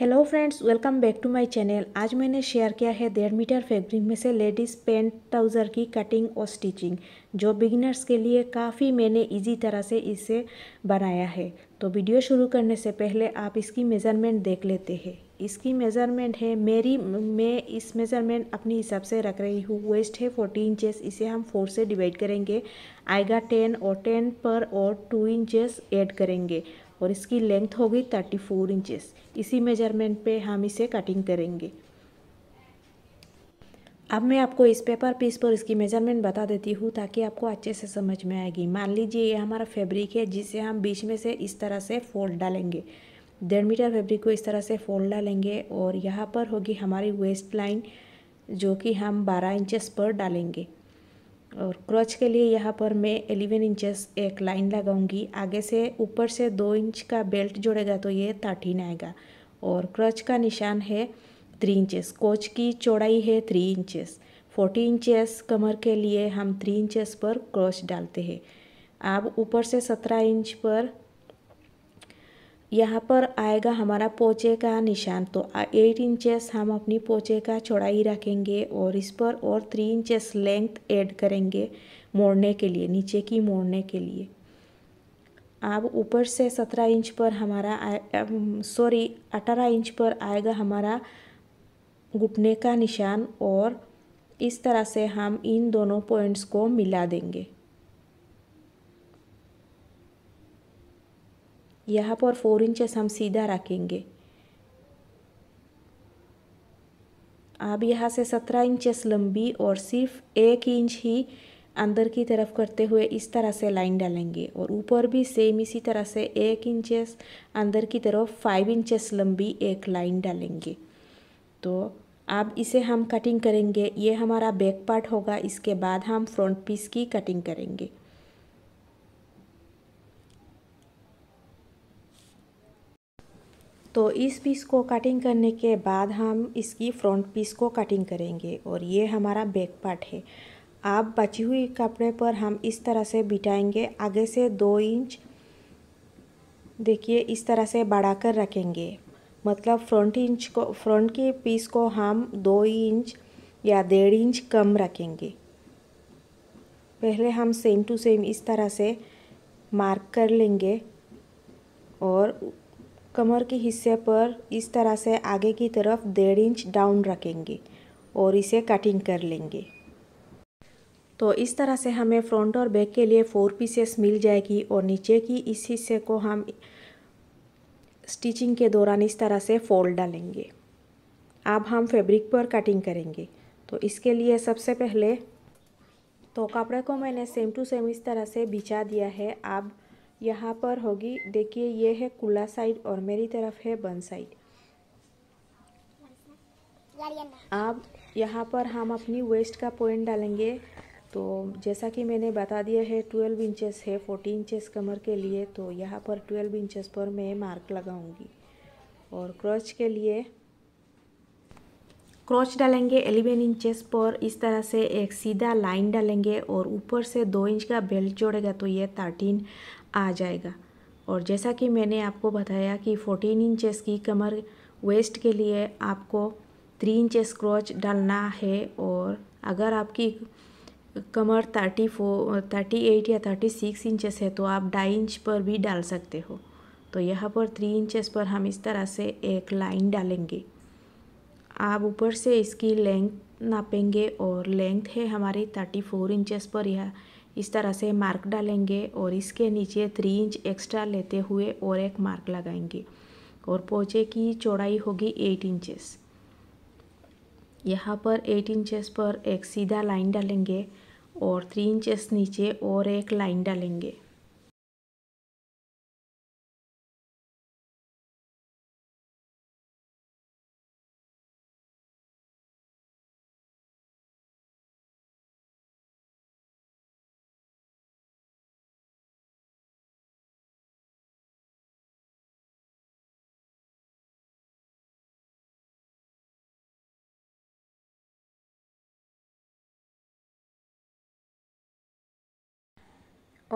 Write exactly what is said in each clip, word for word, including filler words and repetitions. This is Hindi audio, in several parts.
Hello friends, welcome back to my channel. आज मैंने शेयर किया है डेढ़ मीटर फैब्रिक में से लेडीज़ पैंट ट्राउज़र की कटिंग और स्टिचिंग, जो बिगिनर्स के लिए काफ़ी मैंने इजी तरह से इसे बनाया है। तो वीडियो शुरू करने से पहले आप इसकी मेज़रमेंट देख लेते हैं। इसकी मेज़रमेंट है मेरी मैं इस मेज़रमेंट अपने हिसाब से रख रही हूँ। वेस्ट है फोर्टी इंचेस, इसे हम फोर से डिवाइड करेंगे, आएगा टेन और टेन पर और टू इंचेस ऐड करेंगे और इसकी लेंथ होगी थर्टी फोर इंचेस। इसी मेजरमेंट पे हम इसे कटिंग करेंगे। अब मैं आपको इस पेपर पीस पर इसकी मेजरमेंट बता देती हूँ ताकि आपको अच्छे से समझ में आएगी। मान लीजिए ये हमारा फैब्रिक है जिसे हम बीच में से इस तरह से फोल्ड डालेंगे। डेढ़ मीटर फैब्रिक को इस तरह से फोल्ड डालेंगे और यहाँ पर होगी हमारी वेस्ट लाइन, जो कि हम बारह इंचेस पर डालेंगे। और क्रॉच के लिए यहाँ पर मैं एलेवन इंचेस एक लाइन लगाऊंगी। आगे से ऊपर से दो इंच का बेल्ट जोड़ेगा तो ये थर्टीन आएगा। और क्रॉच का निशान है थ्री इंचेस। कोच की चौड़ाई है थ्री इंचेस। फोर्टी इंचेस कमर के लिए हम थ्री इंचेस पर क्रॉच डालते हैं। अब ऊपर से सत्रह इंच पर यहाँ पर आएगा हमारा पोचे का निशान, तो एट इंचेस हम अपनी पोचे का चौड़ाई रखेंगे और इस पर और थ्री इंचेस लेंथ ऐड करेंगे मोड़ने के लिए, नीचे की मोड़ने के लिए। अब ऊपर से सत्रह इंच पर हमारा सॉरी अठारह इंच पर आएगा हमारा घुटने का निशान और इस तरह से हम इन दोनों पॉइंट्स को मिला देंगे। यहाँ पर फोर इंचेस हम सीधा रखेंगे। अब यहाँ से सत्रह इंचेस लंबी और सिर्फ एक इंच ही अंदर की तरफ करते हुए इस तरह से लाइन डालेंगे और ऊपर भी सेम इसी तरह से एक इंचेस अंदर की तरफ फाइव इंचेस लंबी एक लाइन डालेंगे। तो अब इसे हम कटिंग करेंगे। ये हमारा बैक पार्ट होगा, इसके बाद हम फ्रंट पीस की कटिंग करेंगे। तो इस पीस को कटिंग करने के बाद हम इसकी फ्रंट पीस को कटिंग करेंगे और ये हमारा बैक पार्ट है। आप बची हुई कपड़े पर हम इस तरह से बिठाएंगे। आगे से दो इंच देखिए इस तरह से बढ़ा कर रखेंगे, मतलब फ्रंट इंच को फ्रंट के पीस को हम दो इंच या डेढ़ इंच कम रखेंगे। पहले हम सेम टू सेम इस तरह से मार्क कर लेंगे और कमर के हिस्से पर इस तरह से आगे की तरफ डेढ़ इंच डाउन रखेंगे और इसे कटिंग कर लेंगे। तो इस तरह से हमें फ्रंट और बैक के लिए फोर पीसेस मिल जाएगी और नीचे की इस हिस्से को हम स्टिचिंग के दौरान इस तरह से फोल्ड डालेंगे। अब हम फैब्रिक पर कटिंग करेंगे। तो इसके लिए सबसे पहले तो कपड़े को मैंने सेम टू सेम इस तरह से बिछा दिया है। अब यहाँ पर होगी देखिए ये है कुल्ला साइड और मेरी तरफ है बन साइड। अब यहाँ पर हम अपनी वेस्ट का पॉइंट डालेंगे। तो जैसा कि मैंने बता दिया है ट्वेल्व इंचेस है फोर्टी इंचेस कमर के लिए, तो यहाँ पर ट्वेल्व इंचेस पर मैं मार्क लगाऊंगी। और क्रॉच के लिए क्रॉच डालेंगे इलेवन इंचेस पर, इस तरह से एक सीधा लाइन डालेंगे और ऊपर से दो इंच का बेल्ट जोड़ेगा तो ये थर्टीन आ जाएगा। और जैसा कि मैंने आपको बताया कि फोर्टीन इंचेस की कमर वेस्ट के लिए आपको थ्री इंचेस क्रॉच डालना है और अगर आपकी कमर थर्टी फोर, थर्टी एट या थर्टी सिक्स इंचेस है तो आप ढाई इंच पर भी डाल सकते हो। तो यहाँ पर थ्री इंचेस पर हम इस तरह से एक लाइन डालेंगे। आप ऊपर से इसकी लेंथ नापेंगे और लेंथ है हमारी थर्टी फोर इंचेस पर, यह इस तरह से मार्क डालेंगे और इसके नीचे थ्री इंच एक्स्ट्रा लेते हुए और एक मार्क लगाएंगे। और पोचे की चौड़ाई होगी एट इंचेस। यहाँ पर एट इंचेस पर एक सीधा लाइन डालेंगे और थ्री इंचेस नीचे और एक लाइन डालेंगे।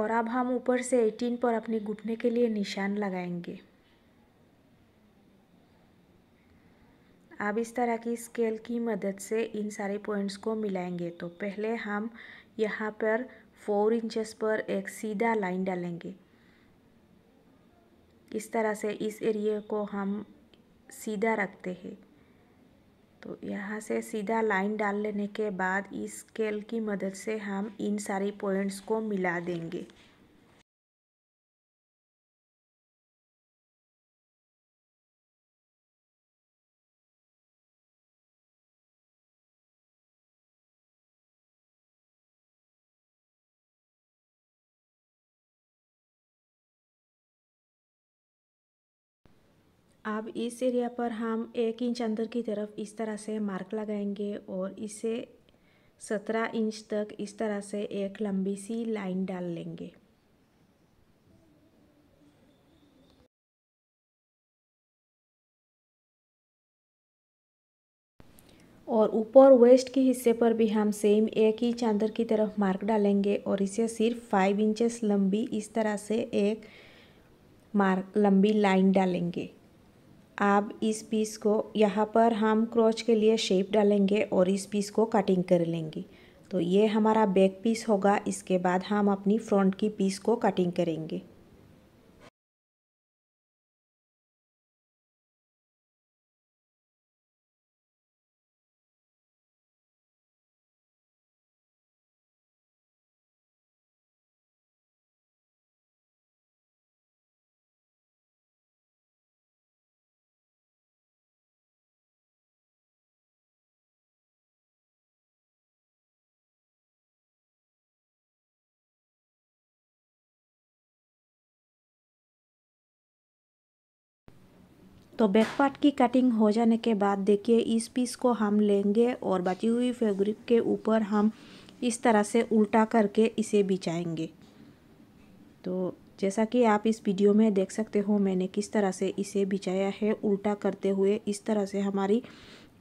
और अब हम ऊपर से एटीन पर अपने घुटने के लिए निशान लगाएंगे। अब इस तरह की स्केल की मदद से इन सारे पॉइंट्स को मिलाएंगे। तो पहले हम यहाँ पर फोर इंचेस पर एक सीधा लाइन डालेंगे। इस तरह से इस एरिया को हम सीधा रखते हैं। तो यहाँ से सीधा लाइन डाल लेने के बाद इस स्केल की मदद से हम इन सारे पॉइंट्स को मिला देंगे। अब इस एरिया पर हम एक इंच अंदर की तरफ इस तरह से मार्क लगाएंगे और इसे सत्रह इंच तक इस तरह से एक लंबी सी लाइन डाल लेंगे। और ऊपर वेस्ट के हिस्से पर भी हम सेम एक इंच अंदर की तरफ मार्क डालेंगे और इसे सिर्फ फाइव इंचेस लंबी इस तरह से एक मार्क लंबी लाइन डालेंगे। अब इस पीस को यहाँ पर हम क्रोच के लिए शेप डालेंगे और इस पीस को कटिंग कर लेंगे। तो ये हमारा बैक पीस होगा। इसके बाद हम अपनी फ्रंट की पीस को कटिंग करेंगे। तो बैक पार्ट की कटिंग हो जाने के बाद देखिए इस पीस को हम लेंगे और बची हुई फैब्रिक के ऊपर हम इस तरह से उल्टा करके इसे बिछाएंगे। तो जैसा कि आप इस वीडियो में देख सकते हो मैंने किस तरह से इसे बिछाया है उल्टा करते हुए। इस तरह से हमारी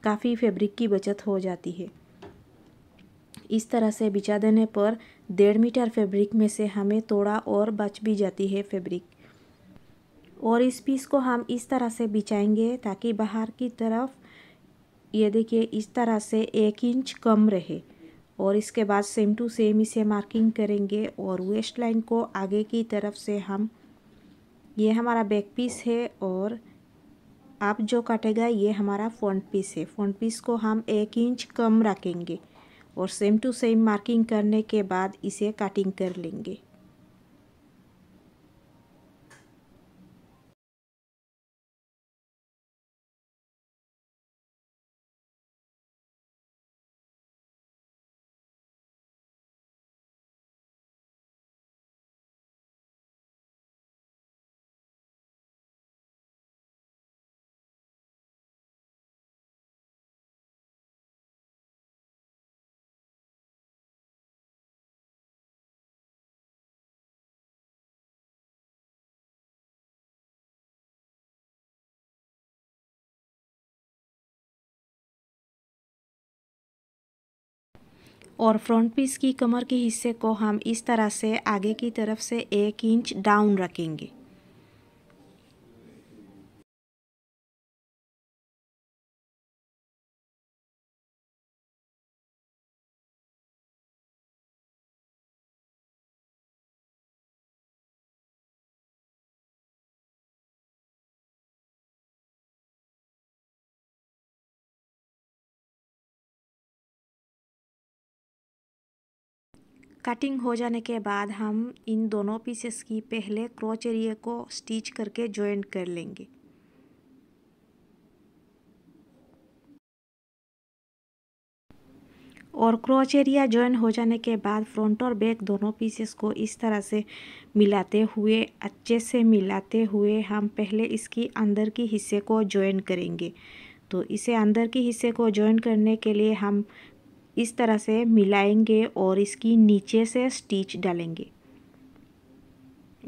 काफ़ी फैब्रिक की बचत हो जाती है। इस तरह से बिछा देने पर डेढ़ मीटर फैब्रिक में से हमें थोड़ा और बच भी जाती है फैब्रिक। और इस पीस को हम इस तरह से बिछाएंगे ताकि बाहर की तरफ ये देखिए इस तरह से एक इंच कम रहे। और इसके बाद सेम टू सेम इसे मार्किंग करेंगे और वेस्ट लाइन को आगे की तरफ से हम, ये हमारा बैक पीस है और आप जो काटेगा ये हमारा फ्रंट पीस है। फ्रंट पीस को हम एक इंच कम रखेंगे और सेम टू सेम मार्किंग करने के बाद इसे कटिंग कर लेंगे। और फ्रंट पीस की कमर के हिस्से को हम इस तरह से आगे की तरफ से एक इंच डाउन रखेंगे। कटिंग हो जाने के बाद हम इन दोनों पीसेस की पहले क्रोच एरिया को स्टिच करके जॉइंट कर लेंगे। और क्रोच एरिया जॉइन हो जाने के बाद फ्रंट और बैक दोनों पीसेस को इस तरह से मिलाते हुए अच्छे से मिलाते हुए हम पहले इसकी अंदर की हिस्से को जॉइन करेंगे। तो इसे अंदर की हिस्से को जॉइन करने के लिए हम इस तरह से मिलाएंगे और इसकी नीचे से स्टिच डालेंगे।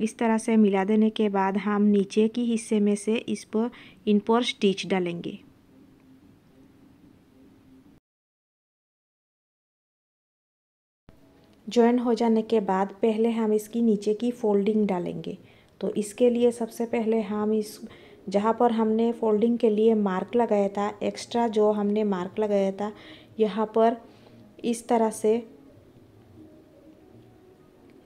इस तरह से मिला देने के बाद हम नीचे की हिस्से में से इस पर इन पर स्टिच डालेंगे। जॉइन हो जाने के बाद पहले हम इसकी नीचे की फोल्डिंग डालेंगे। तो इसके लिए सबसे पहले हम इस जहाँ पर हमने फोल्डिंग के लिए मार्क लगाया था, एक्स्ट्रा जो हमने मार्क लगाया था, यहाँ पर इस तरह से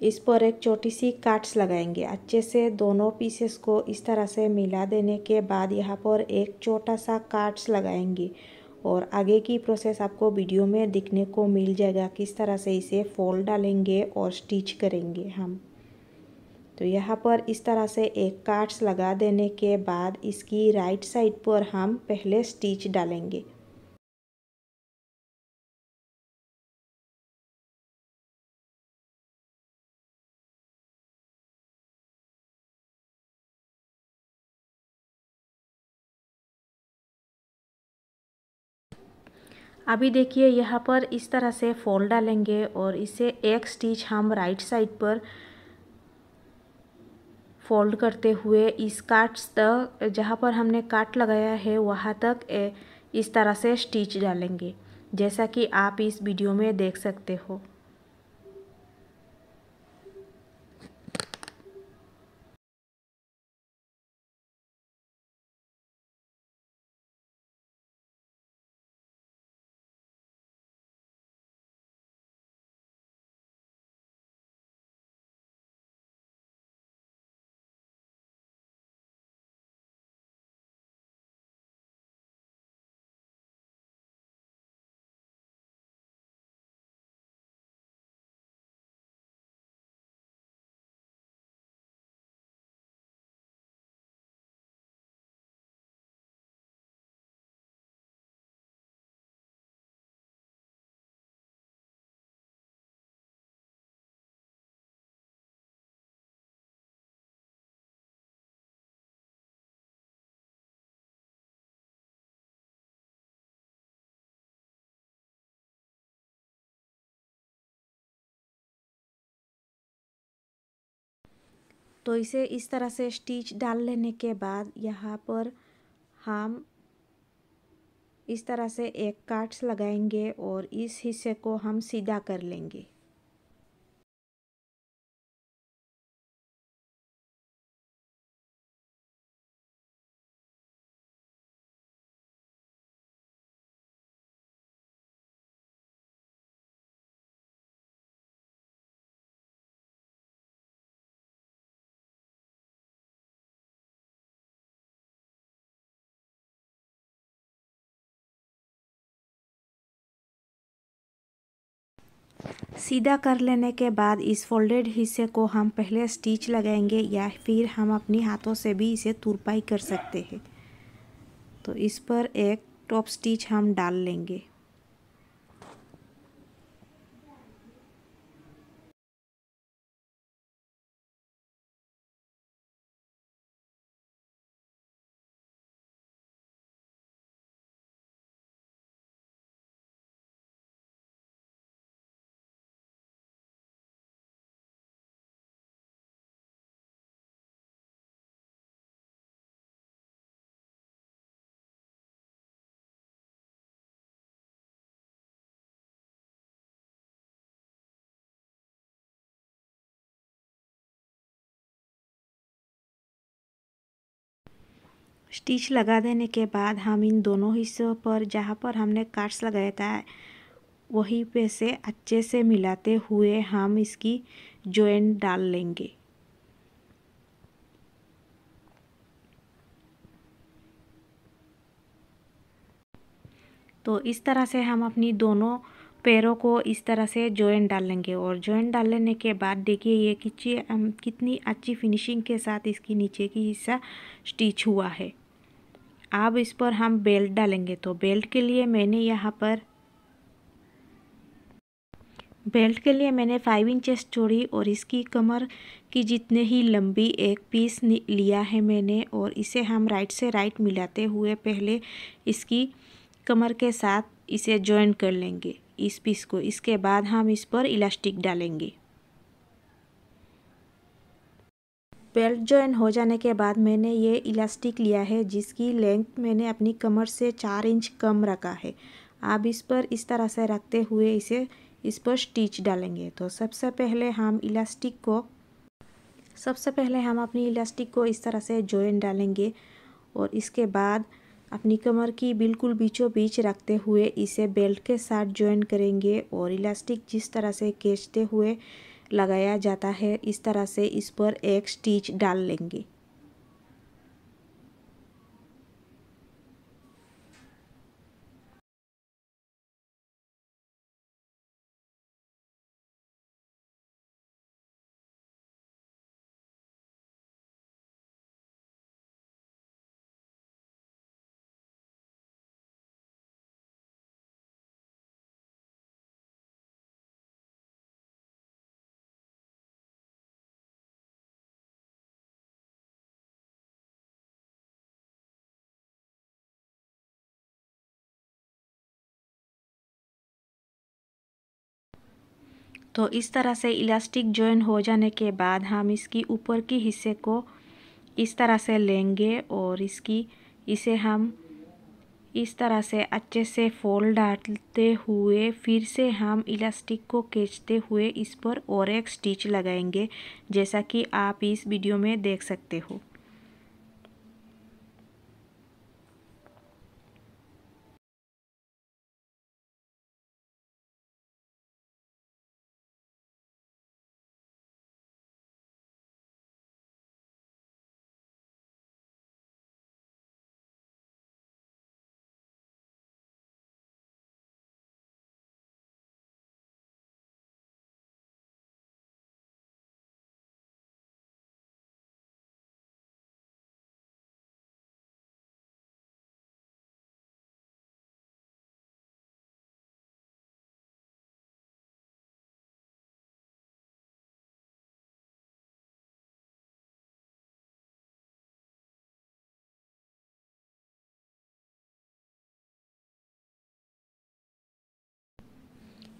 इस पर एक छोटी सी काट्स लगाएंगे। अच्छे से दोनों पीसेस को इस तरह से मिला देने के बाद यहाँ पर एक छोटा सा काट्स लगाएंगे और आगे की प्रोसेस आपको वीडियो में दिखने को मिल जाएगा, किस तरह से इसे फोल्ड डालेंगे और स्टिच करेंगे हम। तो यहाँ पर इस तरह से एक काट्स लगा देने के बाद इसकी राइट साइड पर हम पहले स्टिच डालेंगे। अभी देखिए यहाँ पर इस तरह से फोल्ड डालेंगे और इसे एक स्टिच हम राइट साइड पर फोल्ड करते हुए इस काट्स तक, जहाँ पर हमने काट लगाया है वहाँ तक इस तरह से स्टिच डालेंगे, जैसा कि आप इस वीडियो में देख सकते हो। तो इसे इस तरह से स्टिच डाल लेने के बाद यहाँ पर हम इस तरह से एक काट्स लगाएंगे और इस हिस्से को हम सीधा कर लेंगे। सीधा कर लेने के बाद इस फोल्डेड हिस्से को हम पहले स्टिच लगाएंगे या फिर हम अपनी हाथों से भी इसे तुरपाई कर सकते हैं। तो इस पर एक टॉप स्टिच हम डाल लेंगे। स्टिच लगा देने के बाद हम इन दोनों हिस्सों पर जहाँ पर हमने काट्स लगाया था वहीं पे से अच्छे से मिलाते हुए हम इसकी जॉइंट डाल लेंगे। तो इस तरह से हम अपनी दोनों पैरों को इस तरह से जॉइंट डाल लेंगे और जॉइंट डाल लेने के बाद देखिए ये कितनी कितनी अच्छी फिनिशिंग के साथ इसकी नीचे की हिस्सा स्टिच हुआ है। अब इस पर हम बेल्ट डालेंगे। तो बेल्ट के लिए मैंने यहाँ पर बेल्ट के लिए मैंने फाइव इंचेस चौड़ी और इसकी कमर की जितने ही लंबी एक पीस लिया है मैंने और इसे हम राइट से राइट मिलाते हुए पहले इसकी कमर के साथ इसे जॉइंट कर लेंगे इस पीस को। इसके बाद हम इस पर इलास्टिक डालेंगे। बेल्ट जॉइंट हो जाने के बाद मैंने ये इलास्टिक लिया है जिसकी लेंथ मैंने अपनी कमर से चार इंच कम रखा है। आप इस पर इस तरह से रखते हुए इसे इस पर स्टिच डालेंगे। तो सबसे पहले हम इलास्टिक को सबसे पहले हम अपनी इलास्टिक को इस तरह से जॉइंट डालेंगे और इसके बाद अपनी कमर की बिल्कुल बीचों बीच रखते हुए इसे बेल्ट के साथ ज्वाइन करेंगे। और इलास्टिक जिस तरह से खींचते हुए लगाया जाता है इस तरह से इस पर एक स्टिच डाल लेंगे। तो इस तरह से इलास्टिक ज्वाइन हो जाने के बाद हम इसकी ऊपर की हिस्से को इस तरह से लेंगे और इसकी इसे हम इस तरह से अच्छे से फोल्ड डालते हुए फिर से हम इलास्टिक को खींचते हुए इस पर और एक स्टिच लगाएंगे, जैसा कि आप इस वीडियो में देख सकते हो।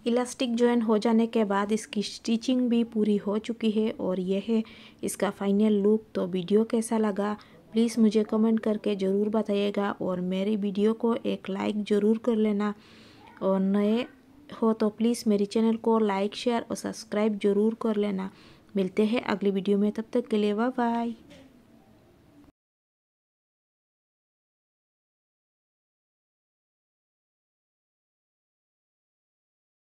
इलास्टिक ज्वाइन हो जाने के बाद इसकी स्टिचिंग भी पूरी हो चुकी है और यह है इसका फाइनल लुक। तो वीडियो कैसा लगा प्लीज़ मुझे कमेंट करके ज़रूर बताइएगा और मेरी वीडियो को एक लाइक ज़रूर कर लेना और नए हो तो प्लीज़ मेरे चैनल को लाइक शेयर और सब्सक्राइब ज़रूर कर लेना। मिलते हैं अगली वीडियो में, तब तक के लिए बाय बाय।